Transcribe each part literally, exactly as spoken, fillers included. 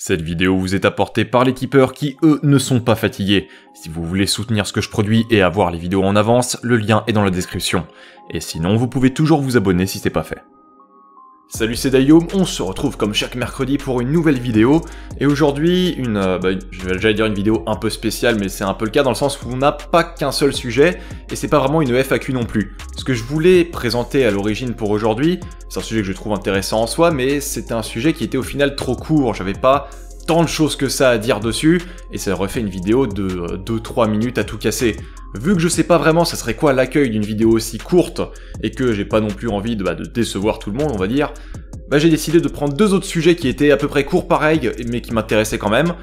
Cette vidéo vous est apportée par les tipeurs qui, eux, ne sont pas fatigués. Si vous voulez soutenir ce que je produis et avoir les vidéos en avance, le lien est dans la description. Et sinon, vous pouvez toujours vous abonner si c'est pas fait. Salut, c'est Daium, on se retrouve comme chaque mercredi pour une nouvelle vidéo. Et aujourd'hui, une, euh, bah, j'allais dire une vidéo un peu spéciale, mais c'est un peu le cas dans le sens où on n'a pas qu'un seul sujet, et c'est pas vraiment une F A Q non plus. Ce que je voulais présenter à l'origine pour aujourd'hui, c'est un sujet que je trouve intéressant en soi, mais c'était un sujet qui était au final trop court, j'avais pas tant de choses que ça à dire dessus, et ça aurait fait une vidéo de deux trois minutes à tout casser. Vu que je sais pas vraiment ça serait quoi l'accueil d'une vidéo aussi courte, et que j'ai pas non plus envie de, bah, de décevoir tout le monde, on va dire, bah j'ai décidé de prendre deux autres sujets qui étaient à peu près courts pareil, mais qui m'intéressaient quand même,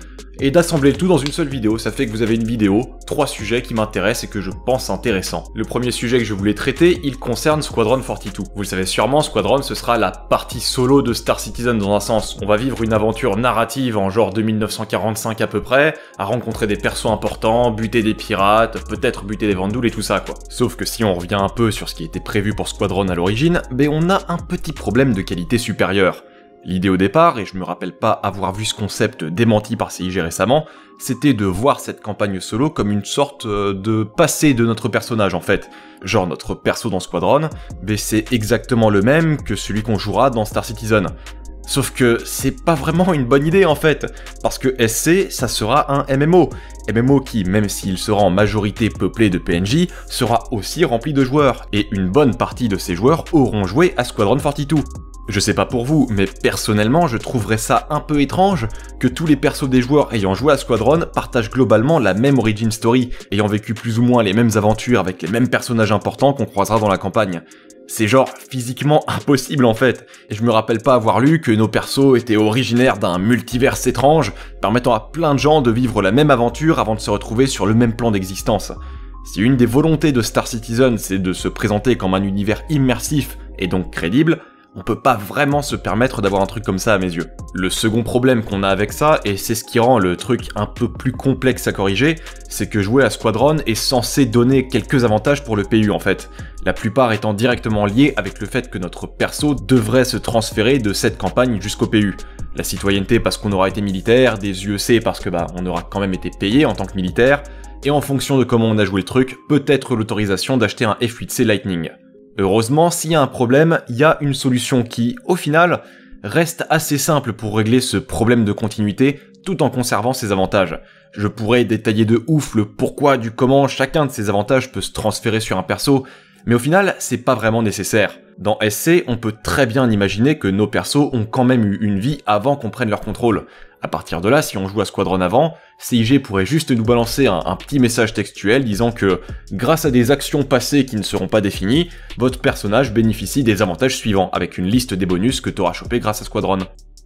et d'assembler le tout dans une seule vidéo. Ça fait que vous avez une vidéo, trois sujets qui m'intéressent et que je pense intéressants. Le premier sujet que je voulais traiter, il concerne Squadron quarante-deux. Vous le savez sûrement, Squadron, ce sera la partie solo de Star Citizen dans un sens. On va vivre une aventure narrative en genre de mille neuf cent quarante-cinq à peu près, à rencontrer des persos importants, buter des pirates, peut-être buter des vandoules et tout ça quoi. Sauf que si on revient un peu sur ce qui était prévu pour Squadron à l'origine, ben on a un petit problème de qualité supérieure. L'idée au départ, et je me rappelle pas avoir vu ce concept démenti par C I G récemment, c'était de voir cette campagne solo comme une sorte de passé de notre personnage en fait. Genre notre perso dans Squadron, mais c'est exactement le même que celui qu'on jouera dans Star Citizen. Sauf que c'est pas vraiment une bonne idée en fait, parce que S C ça sera un M M O. M M O qui, même s'il sera en majorité peuplé de P N J, sera aussi rempli de joueurs, et une bonne partie de ces joueurs auront joué à Squadron quarante-deux. Je sais pas pour vous, mais personnellement je trouverais ça un peu étrange que tous les persos des joueurs ayant joué à Squadron partagent globalement la même origin story, ayant vécu plus ou moins les mêmes aventures avec les mêmes personnages importants qu'on croisera dans la campagne. C'est genre physiquement impossible en fait, et je me rappelle pas avoir lu que nos persos étaient originaires d'un multiverse étrange, permettant à plein de gens de vivre la même aventure avant de se retrouver sur le même plan d'existence. Si une des volontés de Star Citizen c'est de se présenter comme un univers immersif et donc crédible, on peut pas vraiment se permettre d'avoir un truc comme ça à mes yeux. Le second problème qu'on a avec ça, et c'est ce qui rend le truc un peu plus complexe à corriger, c'est que jouer à Squadron est censé donner quelques avantages pour le P U en fait, la plupart étant directement liés avec le fait que notre perso devrait se transférer de cette campagne jusqu'au P U. La citoyenneté parce qu'on aura été militaire, des U E C parce que bah on aura quand même été payé en tant que militaire, et en fonction de comment on a joué le truc, peut-être l'autorisation d'acheter un F huit C Lightning. Heureusement, s'il y a un problème, il y a une solution qui, au final, reste assez simple pour régler ce problème de continuité tout en conservant ses avantages. Je pourrais détailler de ouf le pourquoi du comment chacun de ces avantages peut se transférer sur un perso, mais au final, c'est pas vraiment nécessaire. Dans S C, on peut très bien imaginer que nos persos ont quand même eu une vie avant qu'on prenne leur contrôle. À partir de là, si on joue à Squadron avant, C I G pourrait juste nous balancer un, un petit message textuel disant que, grâce à des actions passées qui ne seront pas définies, votre personnage bénéficie des avantages suivants, avec une liste des bonus que t'auras chopé grâce à Squadron.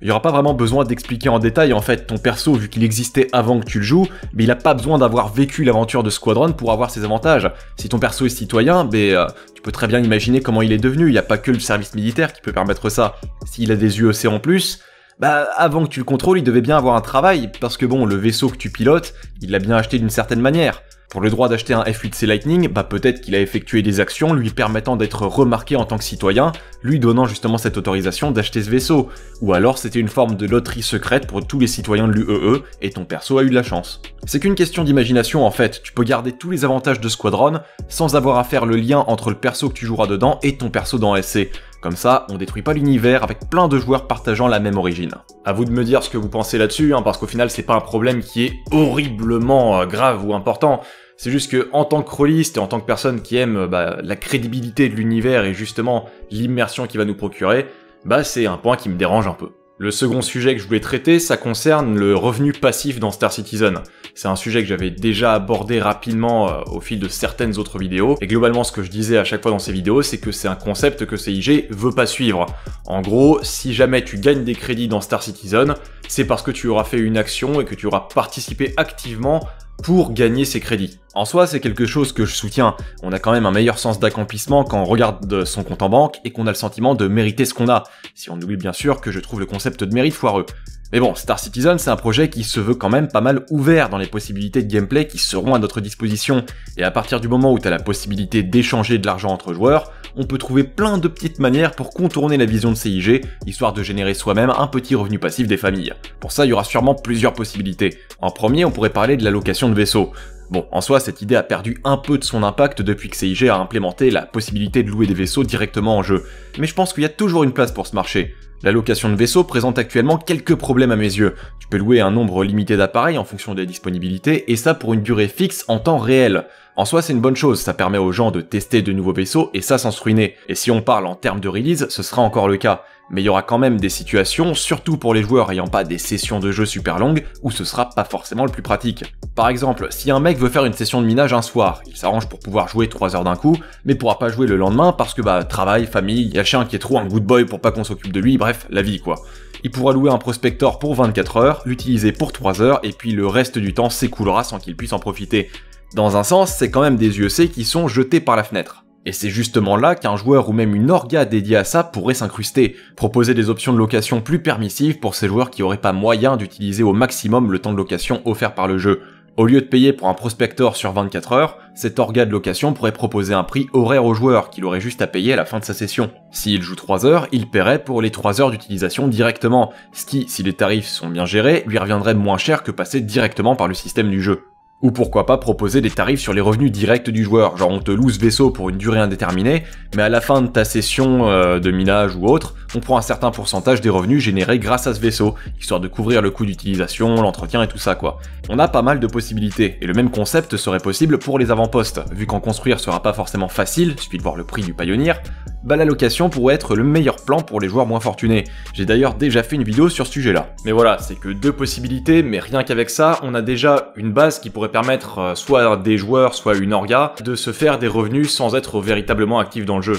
Il n'y aura pas vraiment besoin d'expliquer en détail en fait ton perso vu qu'il existait avant que tu le joues, mais il a pas besoin d'avoir vécu l'aventure de Squadron pour avoir ses avantages. Si ton perso est citoyen, ben, euh, tu peux très bien imaginer comment il est devenu, il n'y a pas que le service militaire qui peut permettre ça. S'il a des U E C en plus, bah avant que tu le contrôles il devait bien avoir un travail, parce que bon le vaisseau que tu pilotes, il l'a bien acheté d'une certaine manière. Pour le droit d'acheter un F huit C Lightning, bah peut-être qu'il a effectué des actions lui permettant d'être remarqué en tant que citoyen, lui donnant justement cette autorisation d'acheter ce vaisseau. Ou alors c'était une forme de loterie secrète pour tous les citoyens de l'U E E, et ton perso a eu de la chance. C'est qu'une question d'imagination en fait, tu peux garder tous les avantages de Squadron sans avoir à faire le lien entre le perso que tu joueras dedans et ton perso dans S C. Comme ça, on détruit pas l'univers avec plein de joueurs partageant la même origine. À vous de me dire ce que vous pensez là-dessus, hein, parce qu'au final c'est pas un problème qui est horriblement grave ou important. C'est juste que, en tant que rôliste et en tant que personne qui aime bah, la crédibilité de l'univers et justement l'immersion qu'il va nous procurer, bah c'est un point qui me dérange un peu. Le second sujet que je voulais traiter, ça concerne le revenu passif dans Star Citizen. C'est un sujet que j'avais déjà abordé rapidement euh, au fil de certaines autres vidéos, et globalement ce que je disais à chaque fois dans ces vidéos, c'est que c'est un concept que C I G veut pas suivre. En gros, si jamais tu gagnes des crédits dans Star Citizen, c'est parce que tu auras fait une action et que tu auras participé activement pour gagner ses crédits. En soi, c'est quelque chose que je soutiens. On a quand même un meilleur sens d'accomplissement quand on regarde son compte en banque et qu'on a le sentiment de mériter ce qu'on a. Si on oublie bien sûr que je trouve le concept de mérite foireux. Mais bon, Star Citizen, c'est un projet qui se veut quand même pas mal ouvert dans les possibilités de gameplay qui seront à notre disposition, et à partir du moment où t'as la possibilité d'échanger de l'argent entre joueurs, on peut trouver plein de petites manières pour contourner la vision de C I G, histoire de générer soi-même un petit revenu passif des familles. Pour ça, il y aura sûrement plusieurs possibilités. En premier, on pourrait parler de la location de vaisseaux. Bon, en soi, cette idée a perdu un peu de son impact depuis que C I G a implémenté la possibilité de louer des vaisseaux directement en jeu, mais je pense qu'il y a toujours une place pour ce marché. La location de vaisseaux présente actuellement quelques problèmes à mes yeux. Tu peux louer un nombre limité d'appareils en fonction des disponibilités, et ça pour une durée fixe en temps réel. En soi, c'est une bonne chose, ça permet aux gens de tester de nouveaux vaisseaux, et ça sans se ruiner. Et si on parle en termes de release, ce sera encore le cas. Mais il y aura quand même des situations, surtout pour les joueurs ayant pas des sessions de jeu super longues, où ce sera pas forcément le plus pratique. Par exemple, si un mec veut faire une session de minage un soir, il s'arrange pour pouvoir jouer trois heures d'un coup, mais pourra pas jouer le lendemain parce que bah travail, famille, y a chien qui est trop un good boy pour pas qu'on s'occupe de lui, bref, la vie quoi. Il pourra louer un prospector pour vingt-quatre heures, l'utiliser pour trois heures, et puis le reste du temps s'écoulera sans qu'il puisse en profiter. Dans un sens, c'est quand même des U E C qui sont jetés par la fenêtre. Et c'est justement là qu'un joueur ou même une orga dédiée à ça pourrait s'incruster, proposer des options de location plus permissives pour ces joueurs qui auraient pas moyen d'utiliser au maximum le temps de location offert par le jeu. Au lieu de payer pour un prospector sur vingt-quatre heures, cet orga de location pourrait proposer un prix horaire au joueur qu'il aurait juste à payer à la fin de sa session. S'il joue trois heures, il paierait pour les trois heures d'utilisation directement, ce qui, si les tarifs sont bien gérés, lui reviendrait moins cher que passer directement par le système du jeu. Ou pourquoi pas proposer des tarifs sur les revenus directs du joueur, genre on te loue ce vaisseau pour une durée indéterminée, mais à la fin de ta session euh, de minage ou autre, on prend un certain pourcentage des revenus générés grâce à ce vaisseau, histoire de couvrir le coût d'utilisation, l'entretien et tout ça quoi. On a pas mal de possibilités, et le même concept serait possible pour les avant-postes, vu qu'en construire sera pas forcément facile, suffit de voir le prix du Pioneer, bah la location pourrait être le meilleur plan pour les joueurs moins fortunés. J'ai d'ailleurs déjà fait une vidéo sur ce sujet là. Mais voilà, c'est que deux possibilités, mais rien qu'avec ça, on a déjà une base qui pourrait permettre soit des joueurs, soit une orga, de se faire des revenus sans être véritablement actifs dans le jeu.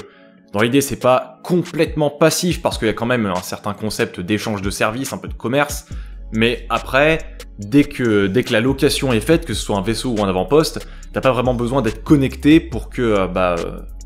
Dans l'idée, c'est pas complètement passif, parce qu'il y a quand même un certain concept d'échange de services, un peu de commerce, mais après, dès que, dès que la location est faite, que ce soit un vaisseau ou un avant-poste, t'as pas vraiment besoin d'être connecté pour que bah,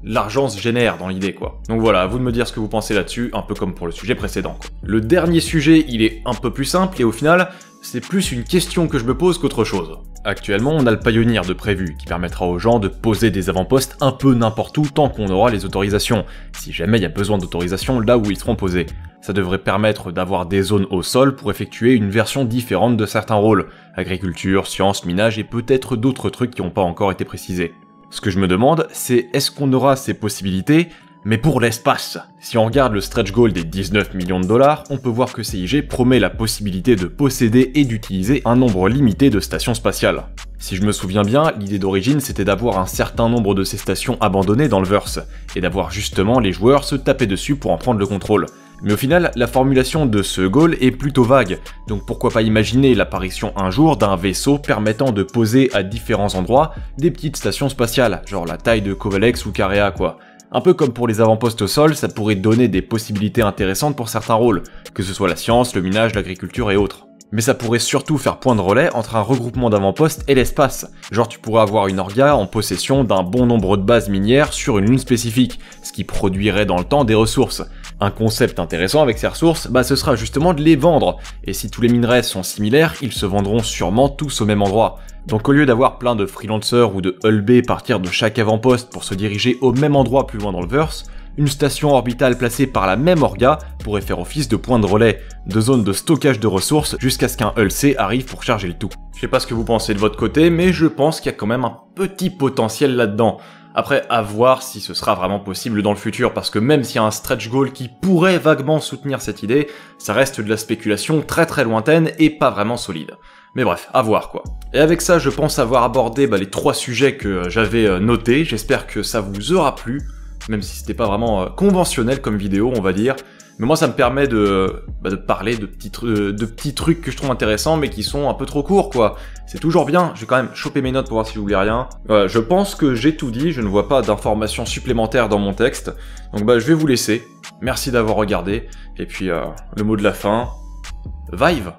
l'argent se génère dans l'idée quoi. Donc voilà, à vous de me dire ce que vous pensez là-dessus, un peu comme pour le sujet précédent quoi. Le dernier sujet, il est un peu plus simple, et au final, c'est plus une question que je me pose qu'autre chose. Actuellement, on a le Pioneer de prévu, qui permettra aux gens de poser des avant-postes un peu n'importe où tant qu'on aura les autorisations, si jamais il y a besoin d'autorisation là où ils seront posés. Ça devrait permettre d'avoir des zones au sol pour effectuer une version différente de certains rôles, agriculture, sciences, minage et peut-être d'autres trucs qui n'ont pas encore été précisés. Ce que je me demande, c'est est-ce qu'on aura ces possibilités, mais pour l'espace? Si on regarde le stretch goal des dix-neuf millions de dollars, on peut voir que C I G promet la possibilité de posséder et d'utiliser un nombre limité de stations spatiales. Si je me souviens bien, l'idée d'origine c'était d'avoir un certain nombre de ces stations abandonnées dans le verse, et d'avoir justement les joueurs se taper dessus pour en prendre le contrôle. Mais au final, la formulation de ce goal est plutôt vague, donc pourquoi pas imaginer l'apparition un jour d'un vaisseau permettant de poser à différents endroits des petites stations spatiales, genre la taille de Covalex ou Caréa quoi. Un peu comme pour les avant-postes au sol, ça pourrait donner des possibilités intéressantes pour certains rôles, que ce soit la science, le minage, l'agriculture et autres. Mais ça pourrait surtout faire point de relais entre un regroupement d'avant-postes et l'espace. Genre tu pourrais avoir une orga en possession d'un bon nombre de bases minières sur une lune spécifique, ce qui produirait dans le temps des ressources. Un concept intéressant avec ces ressources, bah ce sera justement de les vendre, et si tous les minerais sont similaires, ils se vendront sûrement tous au même endroit. Donc au lieu d'avoir plein de freelancers ou de Hull B partir de chaque avant-poste pour se diriger au même endroit plus loin dans le verse, une station orbitale placée par la même orga pourrait faire office de point de relais, de zone de stockage de ressources jusqu'à ce qu'un Hull C arrive pour charger le tout. Je sais pas ce que vous pensez de votre côté, mais je pense qu'il y a quand même un petit potentiel là-dedans. Après, à voir si ce sera vraiment possible dans le futur, parce que même s'il y a un stretch goal qui pourrait vaguement soutenir cette idée, ça reste de la spéculation très très lointaine et pas vraiment solide. Mais bref, à voir quoi. Et avec ça, je pense avoir abordé bah, les trois sujets que j'avais notés, j'espère que ça vous aura plu. Même si c'était pas vraiment conventionnel comme vidéo, on va dire. Mais moi, ça me permet de, bah, de parler de petits, de petits trucs que je trouve intéressants, mais qui sont un peu trop courts, quoi. C'est toujours bien. Je vais quand même choper mes notes pour voir si j'oublie rien. Voilà, je pense que j'ai tout dit. Je ne vois pas d'informations supplémentaires dans mon texte. Donc, bah, je vais vous laisser. Merci d'avoir regardé. Et puis, euh, le mot de la fin. Vive!